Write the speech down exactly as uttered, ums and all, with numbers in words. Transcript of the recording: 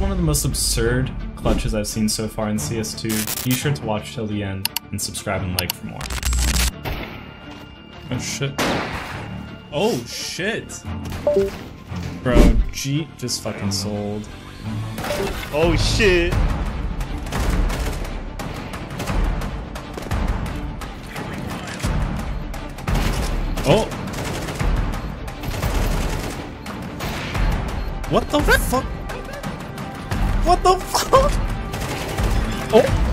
one of the most absurd clutches I've seen so far in C S two. Be sure to watch till the end and subscribe and like for more. Oh shit. Oh shit! Bro, Jeep just fucking sold. Oh shit! Oh! What the fuck? What the fuck? Oh!